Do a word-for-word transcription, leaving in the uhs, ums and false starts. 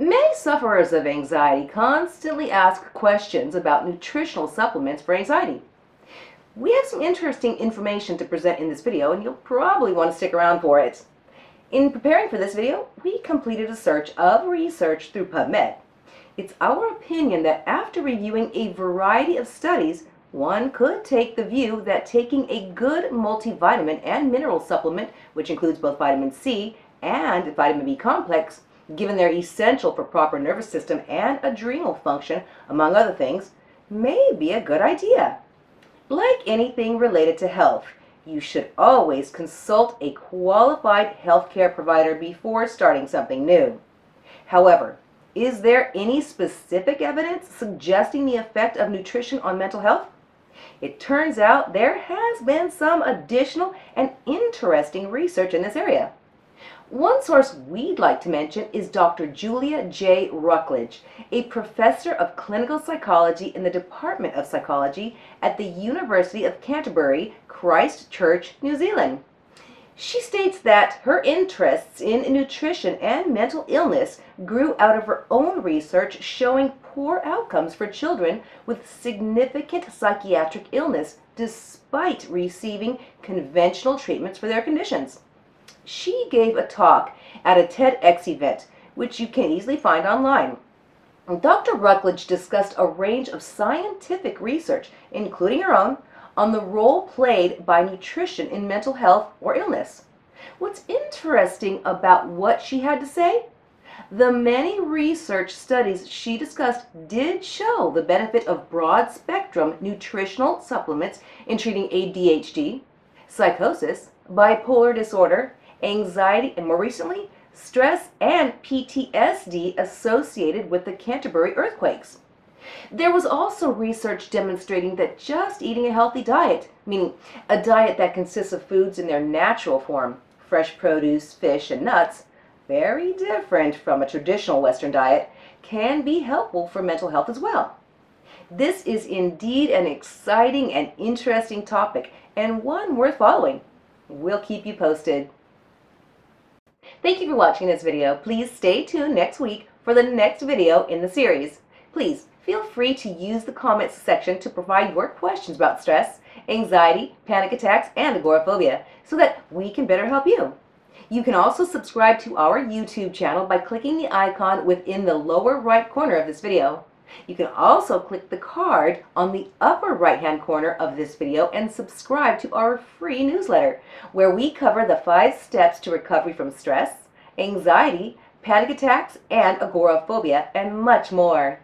Many sufferers of anxiety constantly ask questions about nutritional supplements for anxiety. We have some interesting information to present in this video, and you'll probably want to stick around for it. In preparing for this video, we completed a search of research through PubMed. It's our opinion that after reviewing a variety of studies, one could take the view that taking a good multivitamin and mineral supplement, which includes both vitamin C and vitamin B complex, given they're essential for proper nervous system and adrenal function, among other things, may be a good idea. Like anything related to health, you should always consult a qualified healthcare provider before starting something new. However, is there any specific evidence suggesting the effect of nutrition on mental health? It turns out there has been some additional and interesting research in this area. One source we'd like to mention is Doctor Julia J. Rucklidge, a professor of clinical psychology in the Department of Psychology at the University of Canterbury, Christchurch, New Zealand. She states that her interests in nutrition and mental illness grew out of her own research showing poor outcomes for children with significant psychiatric illness despite receiving conventional treatments for their conditions. She gave a talk at a TEDx event, which you can easily find online. Doctor Rucklidge discussed a range of scientific research, including her own, on the role played by nutrition in mental health or illness. What's interesting about what she had to say? The many research studies she discussed did show the benefit of broad-spectrum nutritional supplements in treating A D H D, psychosis, bipolar disorder, anxiety, and more recently, stress and P T S D associated with the Canterbury earthquakes. There was also research demonstrating that just eating a healthy diet, meaning a diet that consists of foods in their natural form, fresh produce, fish, and nuts, very different from a traditional Western diet, can be helpful for mental health as well. This is indeed an exciting and interesting topic, and one worth following. We'll keep you posted. Thank you for watching this video. Please stay tuned next week for the next video in the series. Please feel free to use the comments section to provide your questions about stress, anxiety, panic attacks, and agoraphobia so that we can better help you. You can also subscribe to our YouTube channel by clicking the icon within the lower right corner of this video. You can also click the card on the upper right-hand corner of this video and subscribe to our free newsletter, where we cover the five steps to recovery from stress, anxiety, panic attacks, and agoraphobia, and much more.